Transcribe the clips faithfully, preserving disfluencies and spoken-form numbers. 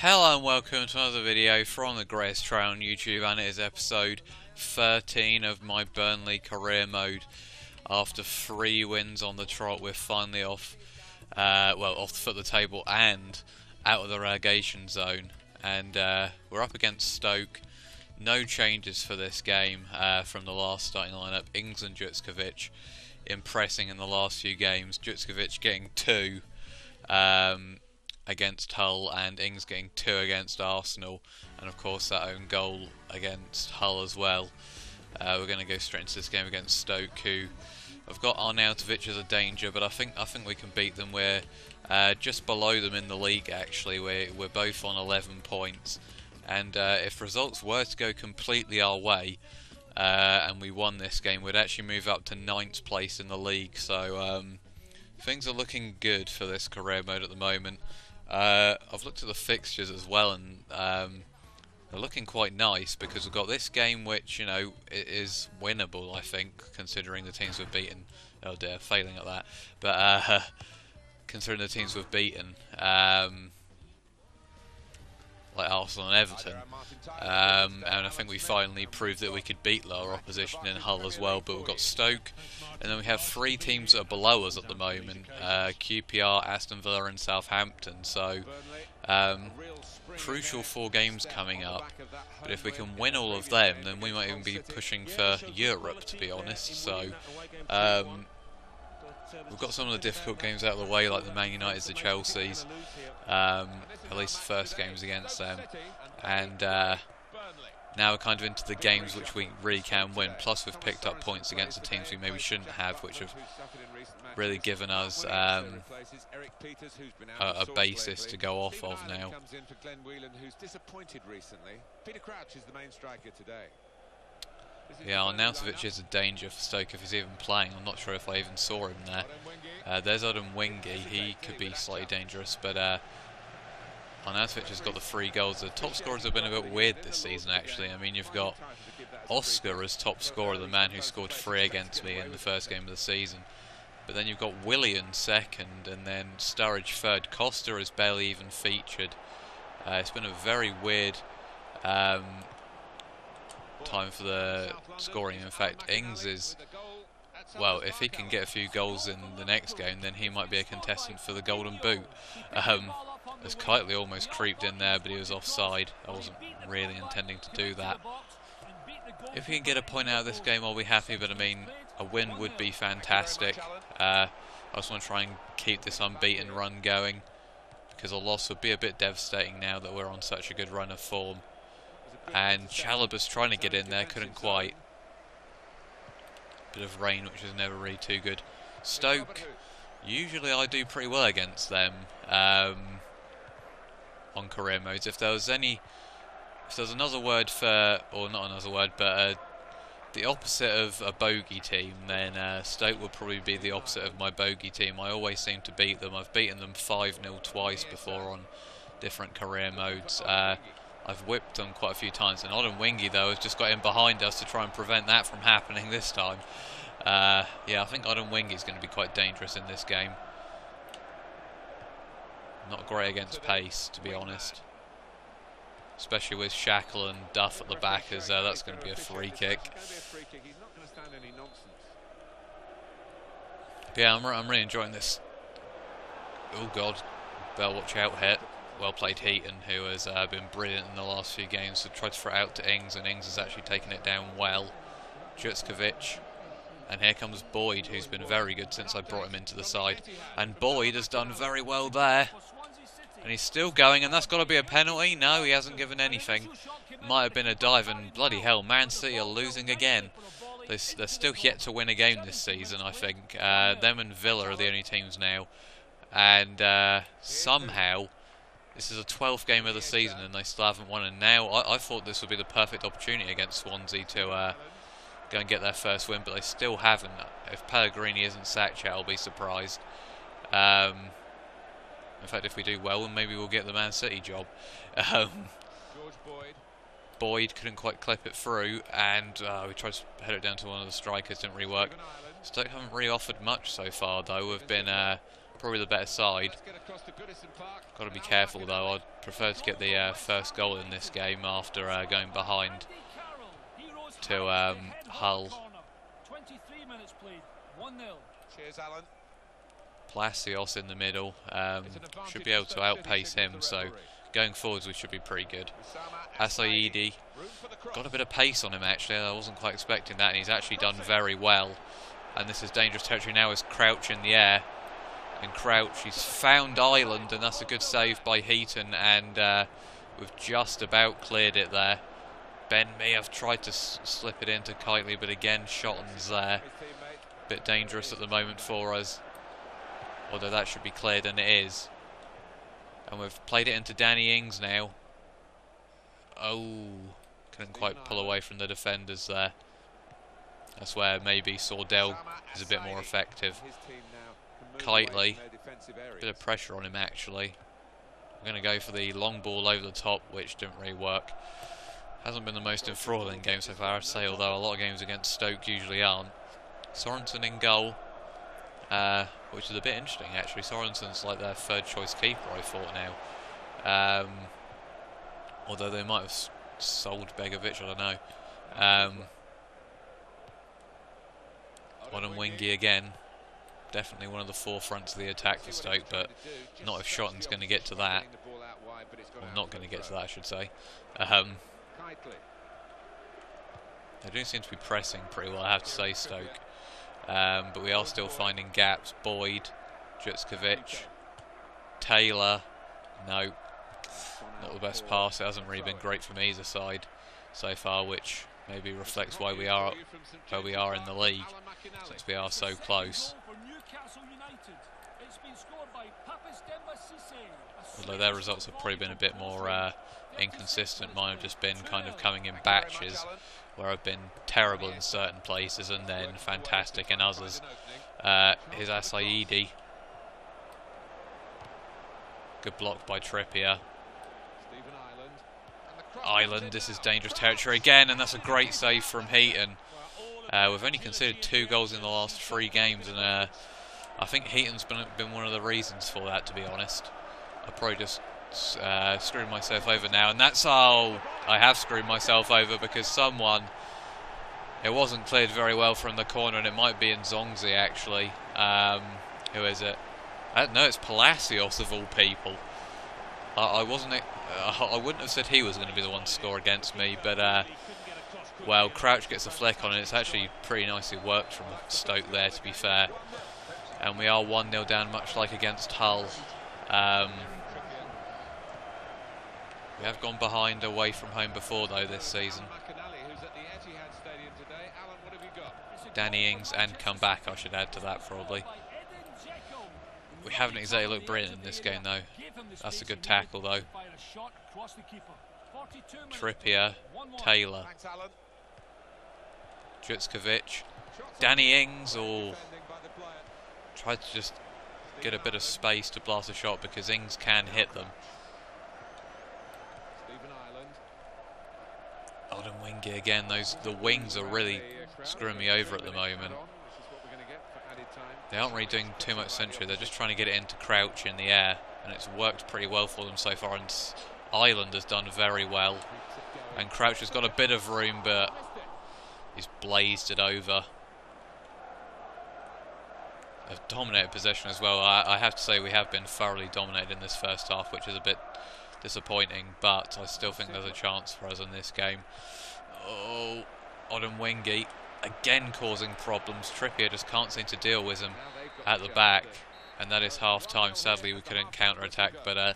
Hello and welcome to another video from the Greatest Trail on YouTube, and it is episode thirteen of my Burnley career mode. After three wins on the trot, we're finally off, uh, well, off the foot of the table and out of the relegation zone. And uh, we're up against Stoke. No changes for this game uh, from the last starting lineup. Ings and Jutkiewicz impressing in the last few games. Jutkiewicz getting two. Um, against Hull, and Ings getting two against Arsenal, and of course that own goal against Hull as well. Uh, we're going to go straight into this game against Stoke, who I've got Arnautovic as a danger, but I think I think we can beat them. We're uh, just below them in the league actually. We're we're both on eleven points, and uh, if results were to go completely our way uh, and we won this game, we'd actually move up to ninth place in the league. So um, things are looking good for this career mode at the moment. Uh, I've looked at the fixtures as well, and um, they're looking quite nice, because we've got this game which, you know, is winnable, I think, considering the teams we've beaten. Oh dear, failing at that. But uh, considering the teams we've beaten, um, like Arsenal and Everton, um, and I think we finally proved that we could beat lower opposition in Hull as well. But we've got Stoke, and then we have three teams that are below us at the moment, uh, Q P R, Aston Villa and Southampton, so um, crucial four games coming up. But if we can win all of them, then we might even be pushing for Europe, to be honest. So um, we've got some of the difficult games out of the way, like the Man Uniteds, the Chelseas, um, at least the first games against them. And uh, now we're kind of into the games which we really can win. Plus we've picked up points against the teams we maybe shouldn't have, which have really given us um, a, a basis to go off of now. Yeah, Arnautovic is a danger for Stoke if he's even playing. I'm not sure if I even saw him there. Uh, there's Odemwingie. He could be slightly dangerous, but uh, Arnautovic has got the three goals. The top scorers have been a bit weird this season, actually. I mean, you've got Oscar as top scorer, the man who scored three against me in the first game of the season. But then you've got Willian second, and then Sturridge third. Costa is barely even featured. Uh, it's been a very weird Um, time for the scoring. In fact, Ings is, well, if he can get a few goals in the next game, then he might be a contestant for the golden boot. Um, as Kightly almost creeped in there, but he was offside. I wasn't really intending to do that. If we can get a point out of this game, I'll be happy, but I mean, a win would be fantastic. Uh, I just want to try and keep this unbeaten run going, because a loss would be a bit devastating now that we're on such a good run of form. And Chalobah's trying to get in there, couldn't quite. Bit of rain, which is never really too good. Stoke, usually I do pretty well against them um, on career modes. If there was any, if there's another word for, or not another word, but uh, the opposite of a bogey team, then uh, Stoke would probably be the opposite of my bogey team. I always seem to beat them. I've beaten them five nil twice before on different career modes. Uh, I've whipped them quite a few times, and Odemwingie, though, has just got in behind us to try and prevent that from happening this time. Uh, yeah, I think Odemwingie is going to be quite dangerous in this game. Not great against pace, to be honest. Especially with Shackle and Duff at the back, as uh, that's going to be a free kick. But yeah, I'm, re I'm really enjoying this. Oh, God. Bell, watch out, hit. Well played Heaton, who has uh, been brilliant in the last few games. So tried to throw it out to Ings, and Ings has actually taken it down well. Jutkiewicz, and here comes Boyd, who's been very good since I brought him into the side. And Boyd has done very well there, and he's still going, and that's got to be a penalty. No, he hasn't given anything. Might have been a dive, and bloody hell, Man City are losing again. They're, they're still yet to win a game this season, I think. Uh, them and Villa are the only teams now, and uh, somehow this is the twelfth game of the season, and they still haven't won. And now I, I thought this would be the perfect opportunity against Swansea to uh, go and get their first win, but they still haven't. If Pellegrini isn't sacked yet, I'll be surprised. Um, in fact, if we do well, then maybe we'll get the Man City job. Um, Boyd. Boyd couldn't quite clip it through, and uh, we tried to head it down to one of the strikers. Didn't really work. Stoke haven't really offered much so far, though. We've been Uh, probably the better side. Got to be careful though. I'd prefer to get the uh, first goal in this game after uh, going behind to um, Hull. Palacios in the middle, um, should be able to outpace him, so going forwards we should be pretty good. Asayedi got a bit of pace on him actually, I wasn't quite expecting that, and he's actually done very well. And this is dangerous territory now as Crouch in the air, and Crouch, he's found Island, and that's a good save by Heaton, and uh, we've just about cleared it there. Ben may have tried to s slip it into Kightly, but again Shotton's there. Bit dangerous at the moment for us, although that should be cleared, and it is. And we've played it into Danny Ings now. Oh, couldn't quite pull away from the defenders there. That's where maybe Sordell is a bit more effective. Kightly, bit of pressure on him actually. We're going to go for the long ball over the top, which didn't really work. Hasn't been the most enthralling game so far, I'd say, although a lot of games against Stoke usually aren't. Sorensen in goal, uh, which is a bit interesting actually. Sorensen's like their third choice keeper, I thought now. Um, although they might have sold Begovic, I don't know. Um, Odemwingie again, definitely one of the forefronts of the attack for Stoke, but not if Shotton's going to get to that. Well, not going to get to that, I should say. Um, they do seem to be pressing pretty well, I have to say, Stoke. Um, but we are still finding gaps. Boyd, Jutkiewicz, Taylor, no, not the best pass. It hasn't really been great from either side so far, which maybe reflects why we are where we are in the league, since we are so close. Although their results have probably been a bit more uh, inconsistent. Mine have just been kind of coming in batches, where I've been terrible in certain places and then fantastic in others. Uh, his Asayedi. Good block by Trippier. Island, this is dangerous territory again, and that's a great save from Heaton. Uh, we've only conceded two goals in the last three games, and uh, I think Heaton's been, been one of the reasons for that, to be honest. I probably just Uh, screwed myself over now, and that's how I have screwed myself over, because someone, it wasn't cleared very well from the corner, and it might be in Zonzi actually. Um, who is it? I don't know, it's Palacios of all people. I, I wasn't, I, I wouldn't have said he was going to be the one to score against me, but uh, well, Crouch gets a flick on it. It's actually pretty nicely worked from Stoke there, to be fair, and we are one nil down, much like against Hull. Um, We have gone behind away from home before, though, this season. Danny Ings and come back, I should add to that, probably. We haven't exactly looked brilliant in this game, though. That's a good tackle, though. Trippier, Taylor, Jutkiewicz, Danny Ings, or tried to just get a bit of space to blast a shot, because Ings can hit them. Odemwingie again, those the wings are really screwing me over at the moment. They aren't really doing too much century, they're just trying to get it into Crouch in the air, and it's worked pretty well for them so far, and Island has done very well. And Crouch has got a bit of room, but he's blazed it over. They've dominated possession as well. I, I have to say we have been thoroughly dominated in this first half, which is a bit disappointing, but I still think there's a chance for us in this game. Oh, Odemwingie again causing problems. Trippier just can't seem to deal with him at the back, and that is half time. Sadly, we couldn't counter attack, but uh,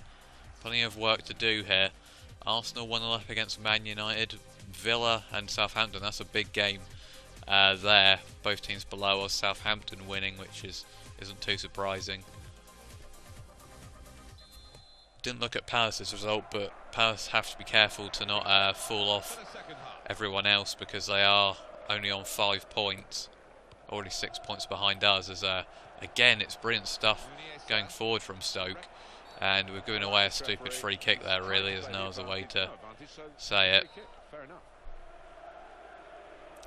plenty of work to do here. Arsenal one nil up against Man United, Villa, and Southampton. That's a big game uh, there. Both teams below us. Southampton winning, which is isn't too surprising. Didn't look at Palace's result, but Palace have to be careful to not uh, fall off everyone else, because they are only on five points, already six points behind us. As uh, again, it's brilliant stuff going forward from Stoke, and we're giving away a stupid free kick there. Really, there's no other way to say it.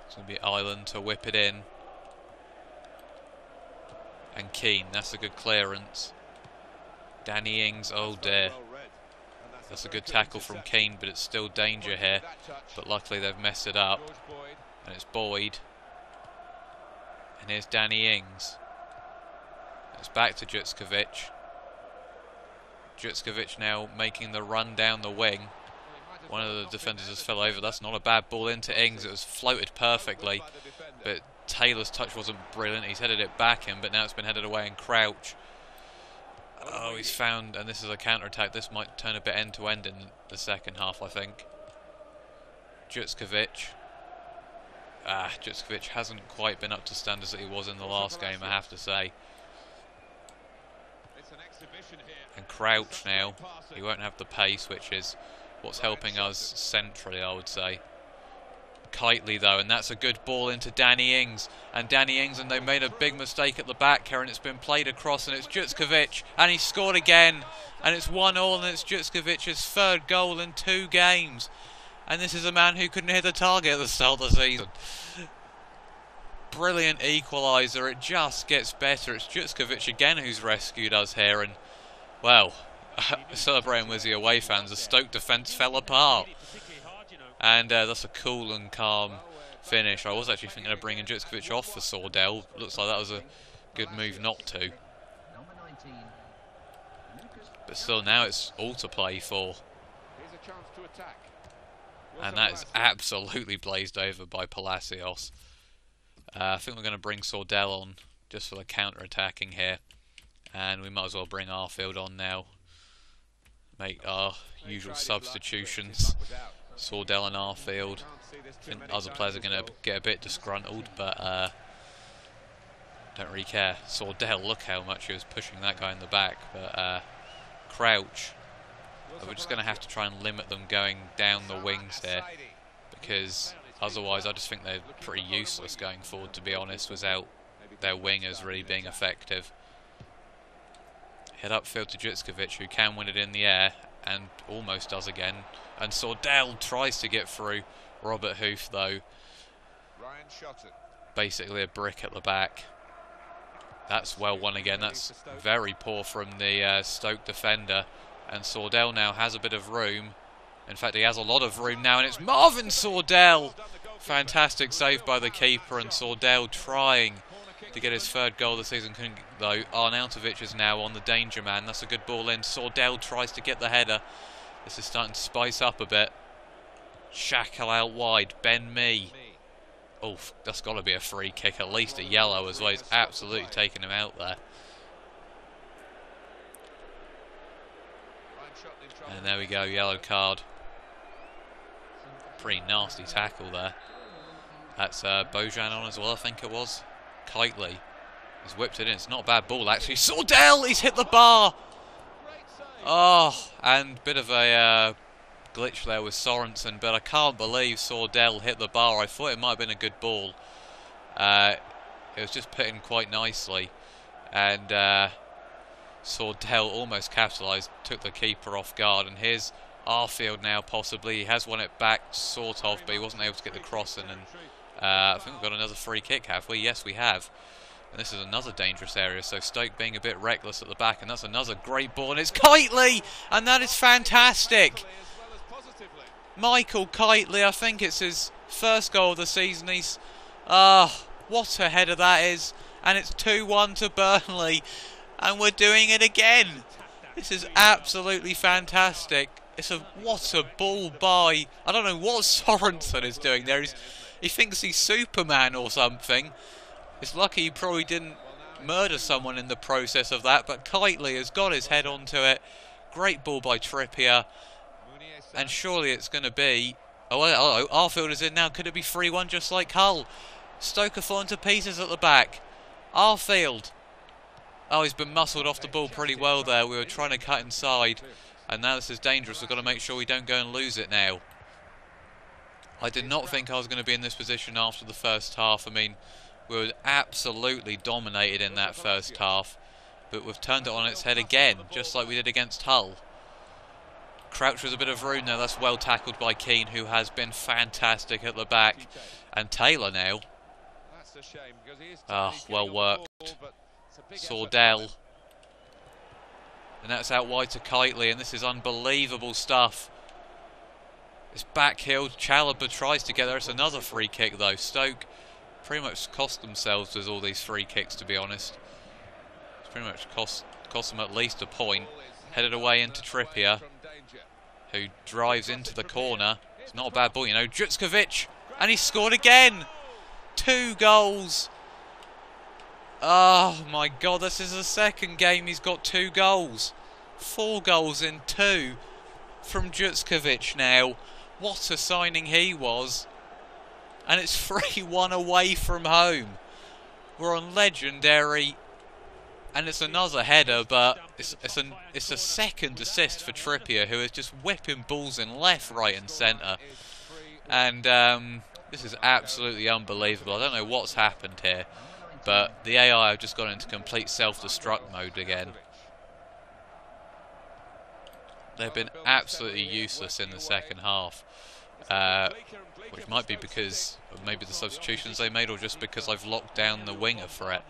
It's going to be Island to whip it in. and Keane. That's a good clearance. Danny Ings, oh dear. That's a good tackle from Keane, but it's still danger here. But luckily they've messed it up. And it's Boyd. And here's Danny Ings. It's back to Jutkiewicz. Jutkiewicz now making the run down the wing. One of the defenders has fell over. That's not a bad ball into Ings. It was floated perfectly. But Taylor's touch wasn't brilliant. He's headed it back in, but now it's been headed away in Crouch. Oh, he's found, and this is a counter-attack. This might turn a bit end-to-end in the second half, I think. Jutkiewicz. Ah, Jutkiewicz hasn't quite been up to standards that he was in the last game, I have to say. And Crouch now. He won't have the pace, which is what's helping us centrally, I would say. Kightly, though, and that's a good ball into Danny Ings. And Danny Ings, and they made a big mistake at the back here, and it's been played across, and it's Jutkiewicz, and he scored again. And it's one all, and it's Jutkiewicz's third goal in two games. And this is a man who couldn't hit the target at the start of the season. Brilliant equaliser. It just gets better. It's Jutkiewicz again who's rescued us here, and, well, celebrating with the away fans, the Stoke defence fell apart. And uh, that's a cool and calm finish. I was actually thinking of bringing Jutkiewicz off for Sordell. Looks like that was a good move not to. But still, now it's all to play for. And that is absolutely blazed over by Palacios. Uh, I think we're going to bring Sordell on just for the counter-attacking here. And we might as well bring Arfield on now. Make our usual substitutions. Sordell and Arfield. I think other players are going to get a bit disgruntled, but uh, don't really care. Sordell, look how much he was pushing that guy in the back. But uh, Crouch. We're just going to have to try and limit them going down the wings there, because otherwise I just think they're pretty useless going forward, to be honest, without their wingers really being effective. Head upfield to Jutkiewicz, who can win it in the air, and almost does again. And Sordell tries to get through Robert Hoof, though. Basically a brick at the back. That's well won again. That's very poor from the uh, Stoke defender. And Sordell now has a bit of room. In fact, he has a lot of room now, and it's Marvin Sordell! Fantastic save by the keeper, and Sordell trying to get his third goal of the season, couldn't, though. Arnautovic is now on the danger man. That's a good ball in. Sordell tries to get the header. This is starting to spice up a bit. Shackle out wide. Ben Mee. Oh, that's got to be a free kick, at least a yellow as well. He's absolutely taking him out there. And there we go, yellow card. Pretty nasty tackle there. That's uh, Bojan on as well, I think it was. Kightly has whipped it in. It's not a bad ball, actually. Sordell, he's hit the bar! Oh, and bit of a uh, glitch there with Sorensen, but I can't believe Sordell hit the bar. I thought it might have been a good ball. Uh, it was just put in quite nicely. And... Uh, Sordell almost capitalised, took the keeper off guard, and here's Arfield now possibly. He has won it back, sort of, but he wasn't able to get the cross in, and uh, I think we've got another free kick, have we? Yes, we have. And this is another dangerous area, so Stoke being a bit reckless at the back, and that's another great ball, and it's Kightly! And that is fantastic! Michael Kightly, I think it's his first goal of the season. He's, ah, uh, what a header that is, and it's two one to Burnley. And we're doing it again. This is absolutely fantastic. It's a what a ball by. I don't know what Sorensen is doing there. He's, he thinks he's Superman or something. It's lucky he probably didn't murder someone in the process of that. But Kightly has got his head onto it. Great ball by Trippier. And surely it's going to be. Oh, oh, oh, Arfield is in now. Could it be three one just like Hull? Stoke are falling to pieces at the back. Arfield. Oh, he's been muscled off the ball pretty well there. We were trying to cut inside. And now this is dangerous. We've got to make sure we don't go and lose it now. I did not think I was going to be in this position after the first half. I mean, we were absolutely dominated in that first half. But we've turned it on its head again, just like we did against Hull. Crouch was a bit of room there. That's well tackled by Keane, who has been fantastic at the back. And Taylor now. Ah, oh, well worked. Sordell. And that's out wide to Kightly, and this is unbelievable stuff. It's back heel. Chalobah tries to get there. It's another free kick, though. Stoke pretty much cost themselves with all these free kicks, to be honest. It's pretty much cost, cost them at least a point. Headed away into Trippier, who drives into the corner. It's not a bad ball, you know. Jutkiewicz, and he scored again. Two goals. Oh my God, this is the second game he's got two goals. Four goals in two from Jutkiewicz now. What a signing he was. And it's three one away from home. We're on legendary. And it's another header, but it's, it's, an, it's a second assist for Trippier, who is just whipping balls in left, right and centre. And um, this is absolutely unbelievable. I don't know what's happened here, but the A I have just gone into complete self-destruct mode again. They've been absolutely useless in the second half. Uh, which might be because of maybe the substitutions they made, or just because I've locked down the winger threat.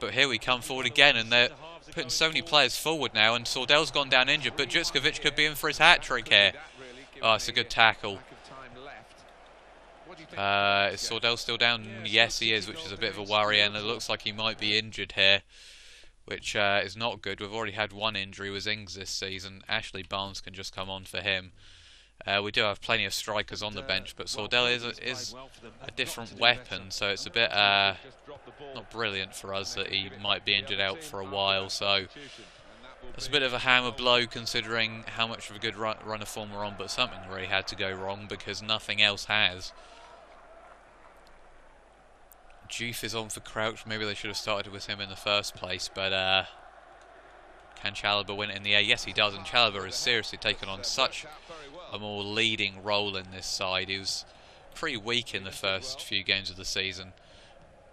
But here we come forward again, and they're putting so many players forward now, and Sordell's gone down injured, but Jutkiewicz could be in for his hat-trick here. Oh, it's a good tackle. Uh, is Sordell still down? Yes, he is, which is a bit of a worry, and it looks like he might be injured here, which uh, is not good. We've already had one injury with Ings this season. Ashley Barnes can just come on for him. Uh, we do have plenty of strikers on the bench, but Sordell is a, is a different weapon, so it's a bit uh, not brilliant for us that he might be injured out for a while. So that's a bit of a hammer blow considering how much of a good run, run of form we're on, but something really had to go wrong because nothing else has. Juve is on for Crouch. Maybe they should have started with him in the first place, but... Uh, Can Chalobah win it in the air? Yes, he does, and Chalobah has seriously taken on such a more leading role in this side. He was pretty weak in the first few games of the season,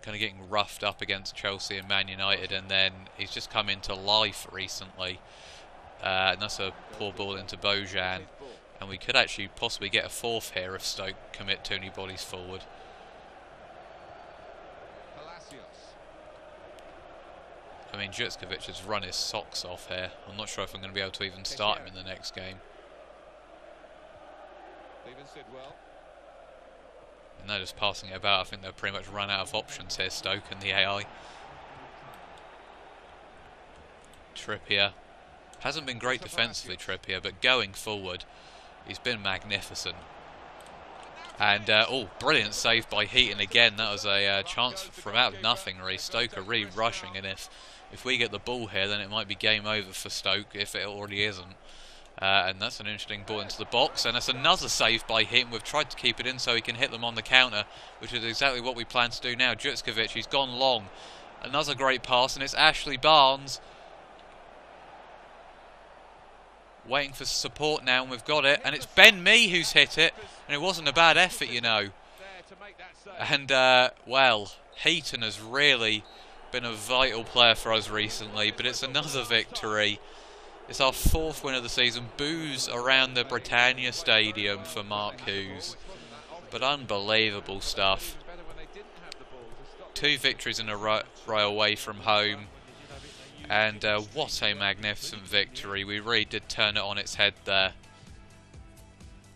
kind of getting roughed up against Chelsea and Man United, and then he's just come into life recently. Uh, and that's a poor ball into Bojan, and we could actually possibly get a fourth here if Stoke commit too many bodies forward. I mean, Jutkiewicz has run his socks off here. I'm not sure if I'm going to be able to even start him in the next game. And they're just passing it about. I think they've pretty much run out of options here, Stoke and the A I. Trippier. Hasn't been great defensively, Trippier, but going forward, he's been magnificent. And, uh, oh, brilliant save by Heaton again. That was a uh, chance from out of nothing, really. Stoke are really rushing, and if, if we get the ball here, then it might be game over for Stoke, if it already isn't. Uh, and that's an interesting ball into the box, and that's another save by Heaton. We've tried to keep it in so he can hit them on the counter, which is exactly what we plan to do now. Jutkiewicz, he's gone long. Another great pass, and it's Ashley Barnes. Waiting for support now, and we've got it. And it's Ben Mee who's hit it, and it wasn't a bad effort, you know. And, uh, well, Heaton has really been a vital player for us recently, but it's another victory. It's our fourth win of the season. Boos around the Britannia Stadium for Mark Hughes. But unbelievable stuff. Two victories in a row away from home. And uh, what a magnificent victory. We really did turn it on its head there.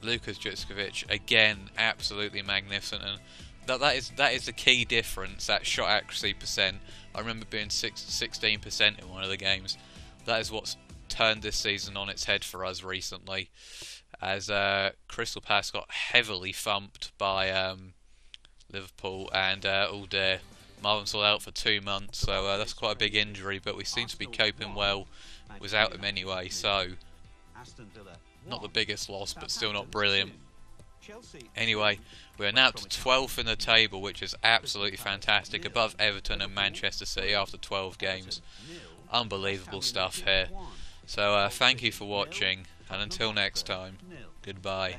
Lukas Jutkiewicz, again, absolutely magnificent. And that, that is that is the key difference, that shot accuracy percent. I remember being sixteen percent in one of the games. That is what's turned this season on its head for us recently. As uh, Crystal Palace got heavily thumped by um, Liverpool. And, uh, oh dear, Marvin's all out for two months, so uh, that's quite a big injury, but we seem to be coping well without him anyway, so not the biggest loss, but still not brilliant. Anyway, we're now up to twelfth in the table, which is absolutely fantastic, above Everton and Manchester City after twelve games. Unbelievable stuff here. So uh, thank you for watching, and until next time, goodbye.